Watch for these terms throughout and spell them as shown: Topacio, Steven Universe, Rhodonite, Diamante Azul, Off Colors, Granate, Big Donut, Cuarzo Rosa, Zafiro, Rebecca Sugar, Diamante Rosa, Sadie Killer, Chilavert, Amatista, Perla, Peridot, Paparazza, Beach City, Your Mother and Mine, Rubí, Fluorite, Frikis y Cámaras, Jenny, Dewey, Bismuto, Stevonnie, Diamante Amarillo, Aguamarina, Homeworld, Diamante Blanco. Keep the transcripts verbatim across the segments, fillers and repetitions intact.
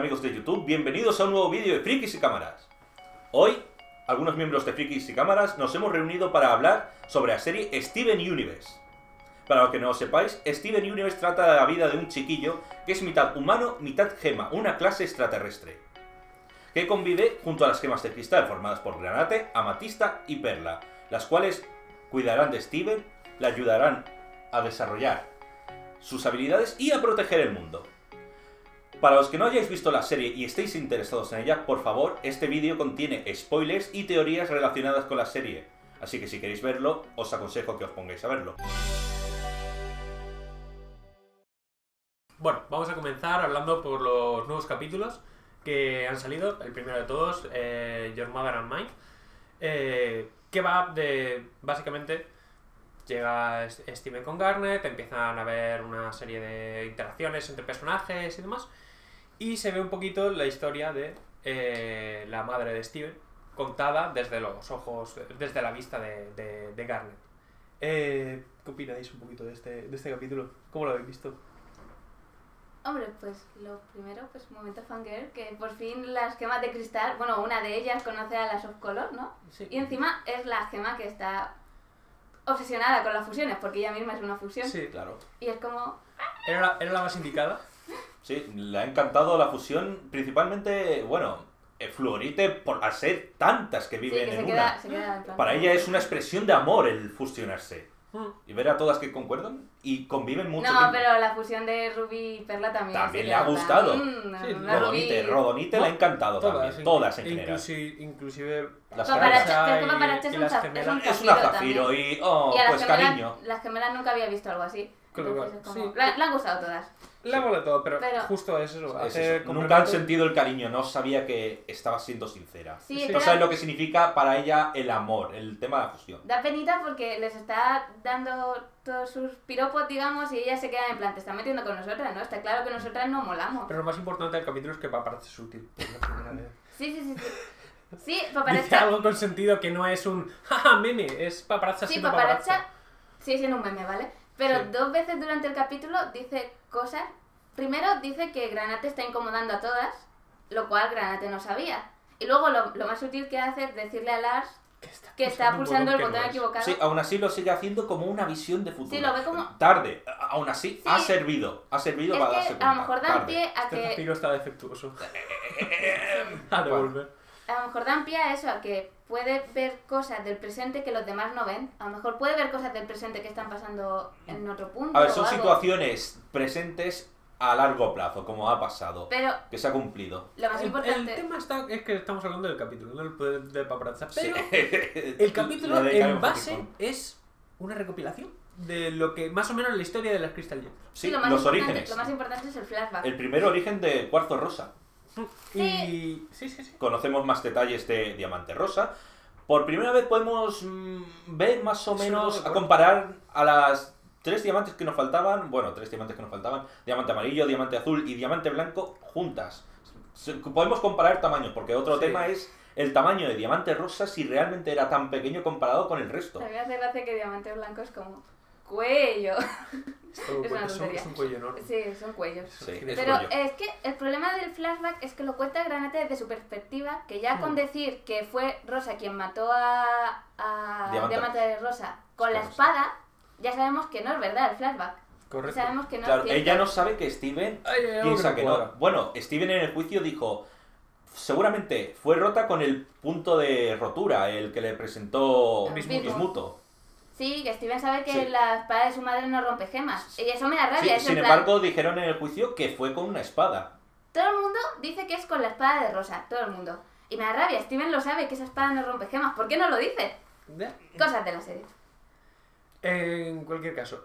amigos de YouTube, bienvenidos a un nuevo vídeo de Frikis y Cámaras. Hoy, algunos miembros de Frikis y Cámaras nos hemos reunido para hablar sobre la serie Steven Universe. Para los que no lo sepáis, Steven Universe trata la vida de un chiquillo que es mitad humano, mitad gema, una clase extraterrestre, que convive junto a las gemas de cristal formadas por Granate, Amatista y Perla, las cuales cuidarán de Steven, le ayudarán a desarrollar sus habilidades y a proteger el mundo. Para los que no hayáis visto la serie y estéis interesados en ella, por favor, este vídeo contiene spoilers y teorías relacionadas con la serie, así que si queréis verlo, os aconsejo que os pongáis a verlo. Bueno, vamos a comenzar hablando por los nuevos capítulos que han salido. El primero de todos, eh, Your Mother and Mine, eh, que va de, básicamente, llega Steven con Garnet, empiezan a ver una serie de interacciones entre personajes y demás, y se ve un poquito la historia de eh, la madre de Steven, contada desde los ojos, desde la vista de, de, de Garnet. Eh, ¿Qué opináis un poquito de este, de este capítulo? ¿Cómo lo habéis visto? Hombre, pues lo primero, pues momento fangirl, que por fin las gemas de cristal, bueno, una de ellas conoce a las Off Colors, ¿no? Sí. Y encima es la gema que está obsesionada con las fusiones, porque ella misma es una fusión. Sí, claro. Y es como... ¿Era la, era la más indicada? Sí, le ha encantado la fusión, principalmente, bueno, Fluorite, por hacer tantas que viven sí, que en se una. Queda, se queda en plan. Para ella es una expresión de amor el fusionarse. Mm. Y ver a todas que concuerdan y conviven mucho. No, tiempo. Pero la fusión de Rubí y Perla también. También le ha gustado. Mm, sí, Rhodonite, Rhodonite no, le ha encantado todas, también, todas en general. Inclusive las gemelas. Es una Zafiro y, oh, y pues gemelas, cariño. Las gemelas nunca había visto algo así. Claro, entonces, como, sí. la, le han gustado todas. Le han gustado todas, pero, pero justo es eso. Es eso. Nunca han sentido el cariño, no sabía que estaba siendo sincera. Sí, sí. No sabes lo que significa para ella el amor, el tema de la fusión. Da penita porque les está dando todos sus piropos, digamos, y ellas se quedan en plan, te están metiendo con nosotras, ¿no? Está claro que nosotras no molamos. Pero lo más importante del capítulo es que va a parecer útil. Sí, sí, sí. sí. Sí, paparazza. Dice algo con sentido que no es un jaja meme, es paparazza. Sí, paparazza, paparazza. Sí, siendo un meme, ¿vale? Pero sí. Dos veces durante el capítulo dice cosas. Primero dice que Granate está incomodando a todas, lo cual Granate no sabía. Y luego lo, lo más útil que hace es decirle a Lars que está, que está pulsando el botón, botón no equivocado. Sí, aún así lo sigue haciendo como una visión de futuro. Sí, lo ve como... Tarde. Aún así sí. ha servido. Ha servido es para darse cuenta. A lo mejor dan pie a que... Este tiro está defectuoso. A devolver. A lo mejor dan pie a eso, a que puede ver cosas del presente que los demás no ven. A lo mejor puede ver cosas del presente que están pasando en otro punto. A ver, son situaciones presentes a largo plazo, como ha pasado. Pero que se ha cumplido. Lo más importante... El, el tema está, es que estamos hablando del capítulo, no del poder de paparazza. Pero sí. El capítulo en base es una recopilación de lo que más o menos la historia de las Crystal Gems. Sí, sí, lo más los orígenes. Lo más importante es el flashback. El primer origen de Cuarzo Rosa. Sí. Y sí, sí, sí. Conocemos más detalles de Diamante Rosa. Por primera vez podemos mmm, ver más o menos, a comparar a las tres diamantes que nos faltaban, bueno, tres diamantes que nos faltaban, Diamante Amarillo, Diamante Azul y Diamante Blanco juntas. Se, podemos comparar tamaños, porque otro sí. tema es el tamaño de Diamante Rosa, si realmente era tan pequeño comparado con el resto. Sabía hacer gracia que Diamante Blanco es como... cuello. Es, es, una son, es un cuello enorme. Sí, son cuellos. Sí, es pero cuello. Es que el problema del flashback es que lo cuenta Granate desde su perspectiva, que ya con mm. decir que fue Rosa quien mató a, a Diamante. Diamante Rosa con la espada, ya sabemos que no es verdad el flashback. Correcto. Sabemos que no claro, es ella no sabe que Steven ay, ay, piensa que, que no. Bueno, Steven en el juicio dijo, seguramente fue rota con el punto de rotura, el que le presentó Bismuto. Sí, que Steven sabe que sí. la espada de su madre no rompe gemas. Y eso me da rabia. Sí, sin plan... embargo, dijeron en el juicio que fue con una espada. Todo el mundo dice que es con la espada de Rosa. Todo el mundo. Y me da rabia. Steven lo sabe, que esa espada no rompe gemas. ¿Por qué no lo dice? ¿De? Cosas de la serie. En cualquier caso,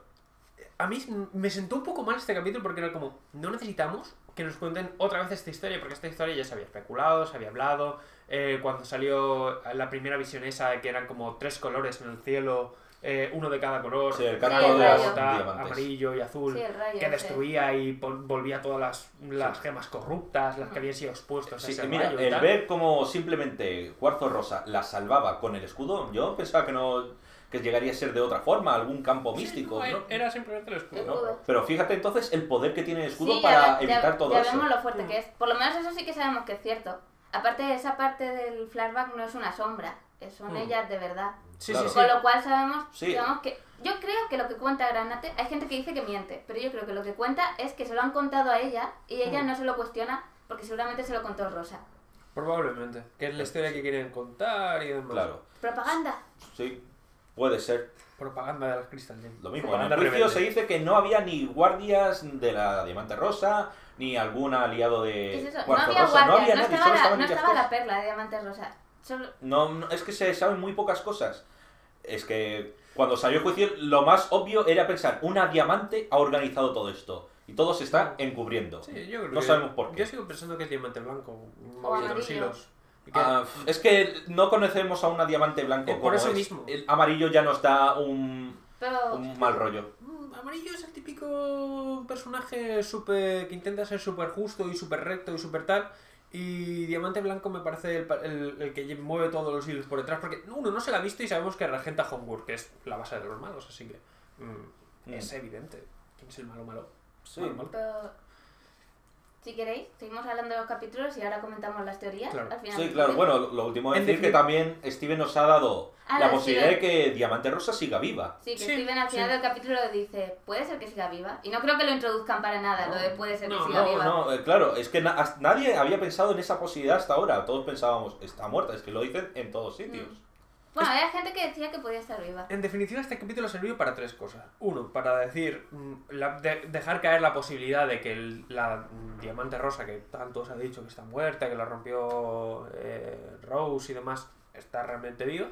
a mí me sentó un poco mal este capítulo porque era como, no necesitamos que nos cuenten otra vez esta historia, porque esta historia ya se había especulado, se había hablado. Eh, cuando salió la primera visión esa, que eran como tres colores en el cielo... eh, uno de cada color, sí, el canto de agota, amarillo y azul, sí, rayo, que destruía sí. y volvía todas las, las sí. gemas corruptas, las que habían sido expuestas. Sí, a mira, rayo, el tal. ver como simplemente Cuarzo Rosa la salvaba con el escudo, yo pensaba que no... que llegaría a ser de otra forma, algún campo místico, sí, no, ¿no? Era simplemente el escudo, el escudo. ¿no? Pero fíjate entonces el poder que tiene el escudo sí, para ya, evitar ya, todo ya eso. Ya vemos lo fuerte mm. que es. Por lo menos eso sí que sabemos que es cierto. Aparte, esa parte del flashback no es una sombra, son mm. ellas de verdad. Sí, claro. Con sí. lo cual sabemos, sí. digamos que... Yo creo que lo que cuenta Granate... Hay gente que dice que miente, pero yo creo que lo que cuenta es que se lo han contado a ella y ella mm. no se lo cuestiona porque seguramente se lo contó Rosa. Probablemente. Que es la historia que querían contar y demás. Claro. Propaganda. Sí. Puede ser. Propaganda de las Crystal Gems. Lo mismo, en el juicio se dice que no había ni guardias de la Diamante Rosa, ni algún aliado de Cuarzo Rosa. No había nadie, solo estaban ellas dos. No estaba la Perla de Diamante Rosa. Solo... No, no, es que se saben muy pocas cosas. Es que cuando salió el juicio, lo más obvio era pensar, una diamante ha organizado todo esto. Y todo se está encubriendo. Sí, yo creo no sabemos por qué. Yo sigo pensando que es Diamante Blanco. O los hilos. Ah, es que no conocemos a una Diamante Blanco por como eso es. mismo. El amarillo ya nos da un, Pero, un mal rollo. Amarillo es el típico personaje super, que intenta ser súper justo y súper recto y súper tal. Y Diamante Blanco me parece el, el, el que mueve todos los hilos por detrás. Porque uno no se la ha visto y sabemos que regenta Homeworld, que es la base de los malos. Así que mm, mm. es evidente quién es el malo malo. Sí, malo, malo. Pero... Si queréis, seguimos hablando de los capítulos y ahora comentamos las teorías. Claro. Al final, sí, claro. Bueno, lo, lo último es decir que también Steven nos ha dado ah, la posibilidad Steven. de que Diamante Rosa siga viva. Sí, que sí, Steven al final sí. del capítulo dice, puede ser que siga viva. Y no creo que lo introduzcan para nada, no, lo de puede ser no, que siga no, viva. No, no, claro, es que na nadie había pensado en esa posibilidad hasta ahora. Todos pensábamos, está muerta, es que lo dicen en todos sitios. Mm. Bueno, había gente que decía que podía estar viva. En definitiva, este capítulo sirvió para tres cosas. Uno, para decir, la, de, dejar caer la posibilidad de que el, la Diamante Rosa, que tanto se ha dicho que está muerta, que la rompió eh, Rose y demás, está realmente viva.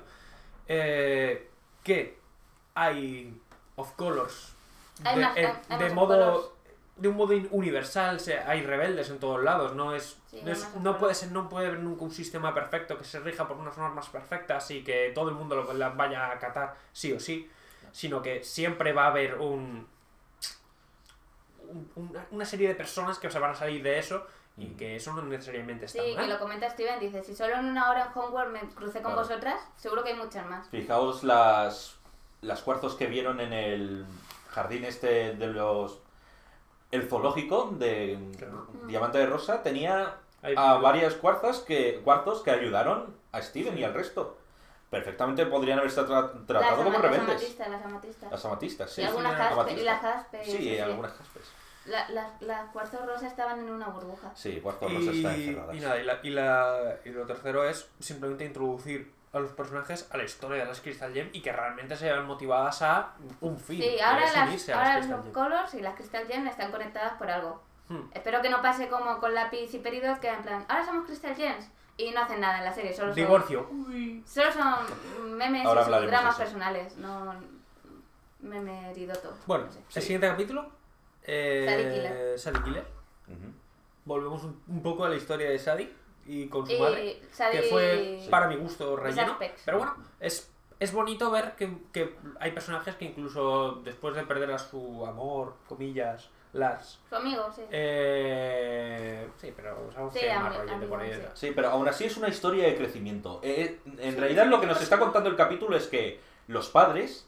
Eh, que hay Off Colors de, hay más, hay, hay de modo colors. de un modo universal, se, hay rebeldes en todos lados, no es... Sí, no, es, no puede ser, no puede haber nunca un sistema perfecto que se rija por unas normas perfectas y que todo el mundo lo, las vaya a acatar sí o sí, sino que siempre va a haber un, un una, una serie de personas que se van a salir de eso y que eso no necesariamente está sí, mal. Sí, que lo comenta Steven, dice, si solo en una hora en Homeworld me crucé con claro. vosotras, seguro que hay muchas más. Fijaos las, las cuarzos que vieron en el jardín este de los... El zoológico de claro. Diamante de Rosa tenía a varias cuarzas que, cuarzos que ayudaron a Steven y al resto. Perfectamente podrían haberse tra tratado como rebeldes. Las amatistas. Las amatistas, sí. Y algunas jaspes. Sí, sí, algunas jaspes. Las la, la Cuarzo Rosa estaban en una burbuja. Sí, Cuarzo Rosa y, está encerrada. Y, nada, y, la, y, la, y lo tercero es simplemente introducir a los personajes a la historia de las Crystal Gems y que realmente se vean motivadas a un fin. Sí, ahora, las, ahora las los colors y las Crystal Gems están conectadas por algo. Hmm. Espero que no pase como con Lápiz y Peridot, que en plan, ahora somos Crystal Gems y no hacen nada en la serie. Solo Divorcio. Son, Uy. Solo son memes ahora y dramas personales, no memeridoto. Bueno, no sé. El siguiente capítulo, eh, Sadie Killer. Sadie Killer. Uh -huh. Volvemos un, un poco a la historia de Sadie. Y con su y madre, Sadie... que fue para mi gusto relleno, pero bueno, es, es bonito ver que, que hay personajes que incluso después de perder a su amor, comillas, las... Su amigo, sí. Eh... Sí, pero sí, que am am por ahí sí. sí, pero aún así es una historia de crecimiento. Eh, en sí, realidad sí, lo que nos está contando el capítulo es que los padres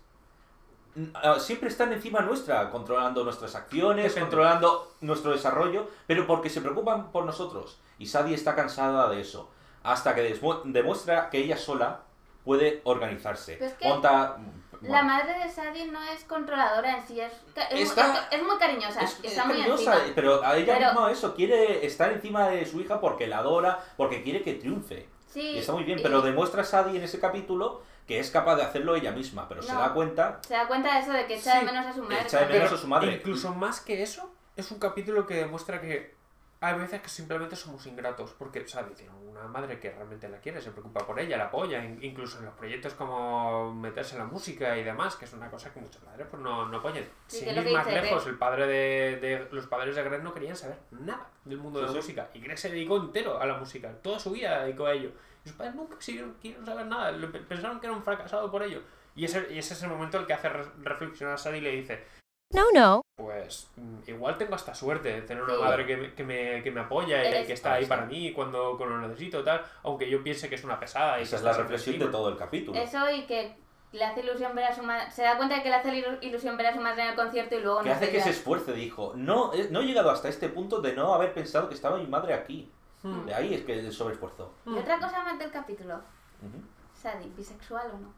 uh, siempre están encima nuestra, controlando nuestras acciones, Depende. controlando nuestro desarrollo, pero porque se preocupan por nosotros. Y Sadie está cansada de eso, hasta que demuestra que ella sola puede organizarse. Pues que Monta... bueno. La madre de Sadie no es controladora en sí, es, es, está... es, es muy cariñosa, es, está es muy cariñosa, encima. Pero a ella pero... misma eso, quiere estar encima de su hija porque la adora, porque quiere que triunfe. Sí, y está muy bien, y... pero demuestra Sadie en ese capítulo que es capaz de hacerlo ella misma, pero no, se da cuenta... Se da cuenta de eso, de que echa sí, de menos a su madre. Echa de menos a su madre. Incluso más que eso, es un capítulo que demuestra que... Hay veces que simplemente somos ingratos porque Sadie tiene una madre que realmente la quiere, se preocupa por ella, la apoya, incluso en los proyectos como meterse en la música y demás, que es una cosa que muchos padres pues no, no apoyan. Sí, Sin ir más lejos, Greg. el padre de, de los padres de Greg no querían saber nada del mundo sí, de la sí. música y Greg se dedicó entero a la música, toda su vida dedicó a ello. Y sus padres nunca quisieron saber nada, pensaron que era un fracasado por ello. Y ese, y ese es el momento en el que hace reflexionar a Sadie y le dice... No, no. Pues igual tengo hasta suerte de tener una madre que me, que me, que me apoya y Eres... que está ahí para mí cuando, cuando lo necesito, tal. Aunque yo piense que es una pesada. Y esa es la reflexión de todo el capítulo. Eso y que... Le hace ilusión ver a su madre. Se da cuenta de que le hace ilusión ver a su madre en el concierto y luego no. Que hace que se esfuerce, dijo. No, no he llegado hasta este punto de no haber pensado que estaba mi madre aquí. Mm. De ahí es que el sobreesfuerzo. Y mm. otra cosa más del capítulo. Uh-huh. Sadie, ¿bisexual o no?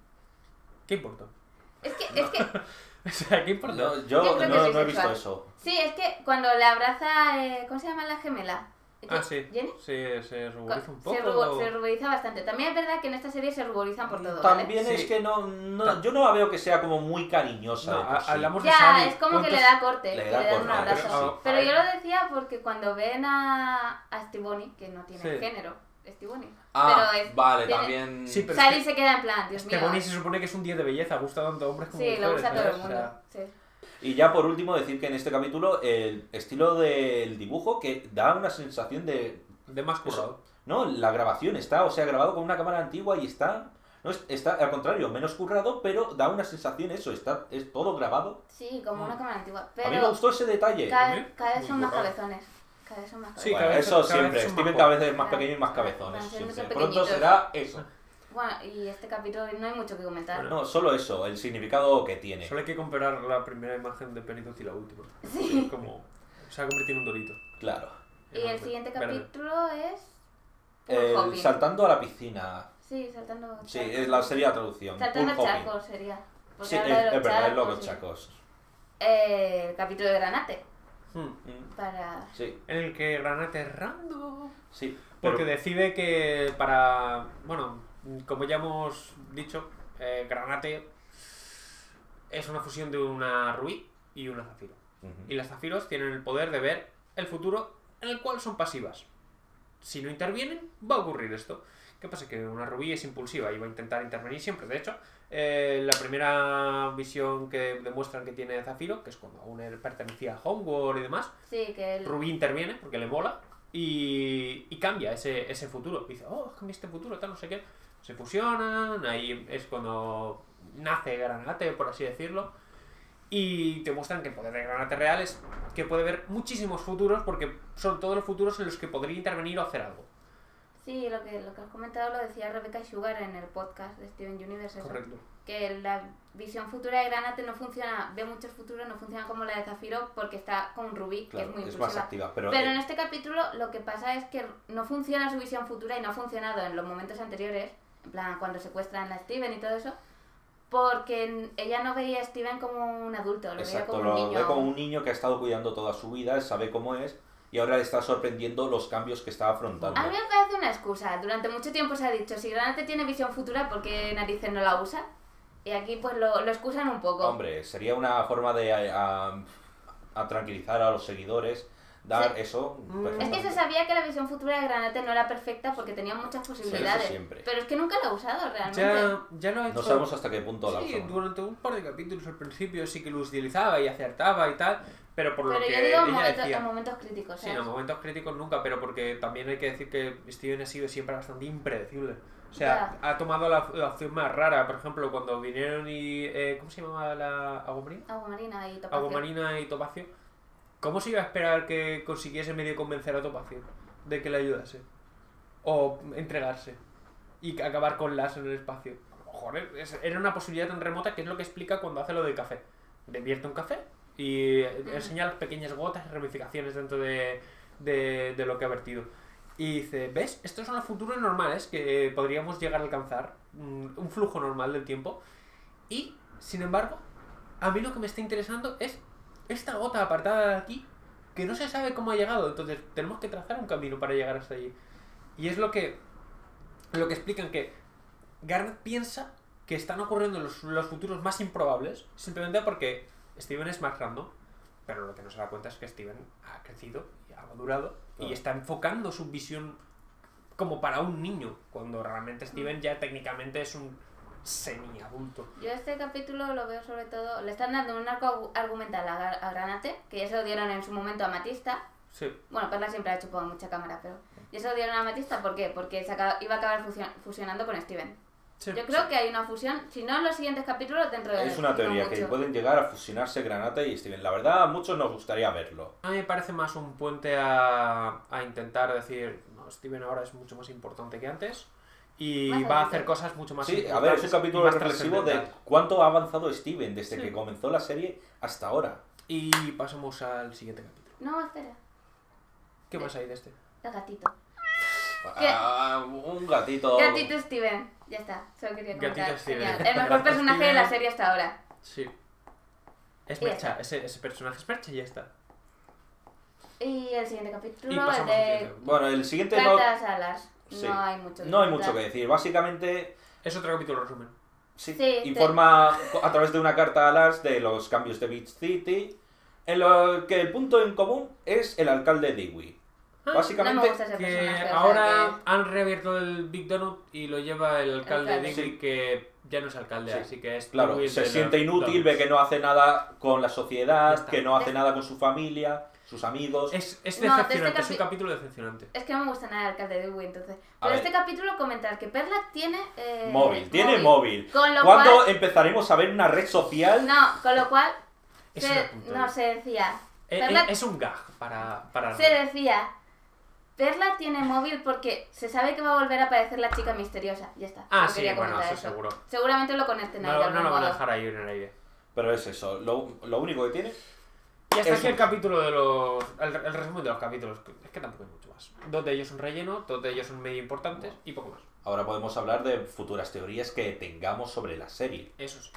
¿Qué importa? Es que, no. es que. O sea, ¿qué importa? No, yo yo no, no he visto eso. Sí, es que cuando la abraza. Eh, ¿Cómo se llama la gemela? Ah, sí. ¿Jenny? Sí, se ruboriza un poco. Se, rubo, o... se ruboriza bastante. También es verdad que en esta serie se ruborizan por todo. También ¿vale? es sí. que no, no yo no la veo que sea como muy cariñosa. No, a, hablamos ya, de Sadie. Es como ¿cuántos... que le da corte, le da, que le da un abrazo. Pero, oh, pero yo lo decía porque cuando ven a, a Stevonnie, que no tiene sí. género, Stevonnie. Ah, pero es, vale, tiene... también... Sí, pero Sadie es que... se queda en plan, Dios mío. Stevonnie se supone que es un diez de belleza, gusta tanto a hombres como sí, mujeres. Sí, lo gusta a todo el mundo, o sea... sí. Y ya por último decir que en este capítulo el estilo del dibujo que da una sensación de... De más currado. No, la grabación está, o sea, grabado con una cámara antigua y está... No, está al contrario, menos currado, pero da una sensación eso, está es todo grabado. Sí, como una cámara antigua. Pero a mí me gustó ese detalle. Cada, cada vez son más cabezones. Cada vez son más cabezones. Sí, bueno, eso siempre, Steven cada vez es más pequeño y más cabezones. Pronto será eso. Bueno, y este capítulo no hay mucho que comentar. Bueno, no, solo eso, el significado que tiene. Solo hay que comparar la primera imagen de Penitos y la última. Sí. Es como, se ha convertido en un dorito. Claro. Y el siguiente capítulo es... El saltando a la piscina. Sí, saltando a Sí, es la serie de traducción. Saltando a charcos sería. Porque sí, es, de los es verdad, es lo de los charcos. Eh, el capítulo de Granate. Hmm. Para... Sí. En el que Granate es rando. Sí. Porque pero... decide que para... Bueno... Como ya hemos dicho, eh, Granate es una fusión de una Rubí y una Zafiro. Uh-huh. Y las Zafiros tienen el poder de ver el futuro en el cual son pasivas. Si no intervienen, va a ocurrir esto. ¿Qué pasa? Que una Rubí es impulsiva y va a intentar intervenir siempre. De hecho, eh, la primera visión que demuestran que tiene Zafiro, que es cuando aún él pertenecía a Homeworld y demás, sí, que él... Rubí interviene porque le mola y, y cambia ese, ese futuro. Dice, oh, cambia este futuro, tal, no sé qué. Se fusionan, ahí es cuando nace Granate, por así decirlo, y te muestran que el poder de Granate real es que puede ver muchísimos futuros, porque son todos los futuros en los que podría intervenir o hacer algo. Sí, lo que, lo que has comentado lo decía Rebecca Sugar en el podcast de Steven Universe. Eso, correcto. Que la visión futura de Granate no funciona, ve muchos futuros, no funciona como la de Zafiro porque está con Rubí, claro, que es muy impulsiva. Es más activa, pero pero eh... en este capítulo lo que pasa es que no funciona su visión futura y no ha funcionado en los momentos anteriores. En plan, cuando secuestran a Steven y todo eso, porque ella no veía a Steven como un adulto, lo Exacto, veía como un niño. Ve como un niño que ha estado cuidando toda su vida, sabe cómo es, y ahora le está sorprendiendo los cambios que está afrontando. A mí me parece una excusa. Durante mucho tiempo se ha dicho, si Granate tiene visión futura, ¿por qué narices no la usa? Y aquí pues lo, lo excusan un poco. Hombre, sería una forma de a, a, a tranquilizar a los seguidores... Dar sí. eso... Es que se sabía que la visión futura de Granate no era perfecta porque tenía muchas posibilidades. Sí, pero es que nunca la ha usado realmente. Ya, ya lo ha hecho... No sabemos hasta qué punto la ha usado. Sí, durante un par de capítulos al principio sí que lo utilizaba y acertaba y tal, pero por pero lo que yo digo ella momento, decía... en momentos críticos, ¿sabes? Sí, en momentos críticos nunca, pero porque también hay que decir que Steven ha sido siempre bastante impredecible. O sea, ya. ha tomado la, la opción más rara. Por ejemplo, cuando vinieron y... Eh, ¿Cómo se llamaba la... Aguamarina? Aguamarina y Topacio. Aguamarina y Topacio. ¿Cómo se iba a esperar que consiguiese medio convencer a Topacio de que le ayudase? O entregarse. Y acabar con Las en el espacio. Joder, era una posibilidad tan remota que es lo que explica cuando hace lo del café. Devierte un café y enseña las pequeñas gotas y ramificaciones dentro de, de, de lo que ha vertido. Y dice, ¿ves? Estos son los futuros normales que podríamos llegar a alcanzar. Un flujo normal del tiempo. Y, sin embargo, a mí lo que me está interesando es... esta gota apartada de aquí que no se sabe cómo ha llegado, entonces tenemos que trazar un camino para llegar hasta allí. Y es lo que lo que explican, que Garnet piensa que están ocurriendo los, los futuros más improbables simplemente porque Steven es más random, pero lo que no se da cuenta es que Steven ha crecido y ha madurado claro. y está enfocando su visión como para un niño, cuando realmente Steven ya técnicamente es un semi-adulto. Yo este capítulo lo veo sobre todo... Le están dando un arco argumental a, a Granate, que ya se lo dieron en su momento a Amatista. Sí. Bueno, Perla siempre ha chupado mucha cámara, pero... Ya se lo dieron a Amatista, ¿por qué? Porque se acaba, iba a acabar fusion, fusionando con Steven. Sí, yo creo sí. que hay una fusión, si no en los siguientes capítulos, dentro de... Es una teoría, no que pueden llegar a fusionarse Granate y Steven. La verdad, a muchos nos gustaría verlo. A mí me parece más un puente a, a intentar decir, no, Steven ahora es mucho más importante que antes y más va a hacer cosas mucho más sí, importantes. Sí, a ver, es un capítulo reflexivo de cuánto ha avanzado Steven desde sí. que comenzó la serie hasta ahora. Y pasamos al siguiente capítulo. No, espera. ¿Qué más hay de este? El gatito. Ah, un gatito. Gatito Steven. Ya está. Solo quería comentar. Gatito Steven. El mejor personaje de la serie hasta ahora. Sí. Es percha. Ese, ese personaje es percha y ya está. Y el siguiente capítulo es de... Bueno, el siguiente... Cartas no... alas. No sí. hay mucho que No hay mucho que decir. Básicamente... Es otro capítulo resumen. Sí. sí Informa te... a través de una carta alas de los cambios de Beach City. En lo que el punto en común es el alcalde Dewey. Básicamente, no que ahora o sea, que... han reabierto el Big Donut y lo lleva el alcalde, alcalde. Dewey, sí. que ya no es alcalde, sí. así que es... Claro, se siente inútil, ve que no hace nada con la sociedad, que no hace nada con su familia, sus amigos... Es, es decepcionante, no, este es un capítulo decepcionante. Es que no me gusta nada el alcalde Dewey, entonces... Pero este capítulo comentar que Perla tiene... Eh, móvil, tiene móvil. móvil. ¿Cuándo cual... empezaremos a ver una red social? No, con lo cual... Es se... No, se decía... Eh, Perla... eh, es un gag para... para se no. decía... Perla tiene móvil porque se sabe que va a volver a aparecer la chica misteriosa. Ya está. Ah, no sí, bueno, eso, eso seguro. Seguramente lo conecten ahí. No, no lo van a dejar ahí en el aire. Pero es eso, lo, lo único que tiene... Y hasta es aquí un... el capítulo de los... El, el resumen de los capítulos, es que tampoco hay mucho más. Dos de ellos son relleno, dos de ellos son medio importantes bueno. y poco más. Ahora podemos hablar de futuras teorías que tengamos sobre la serie. Eso sí.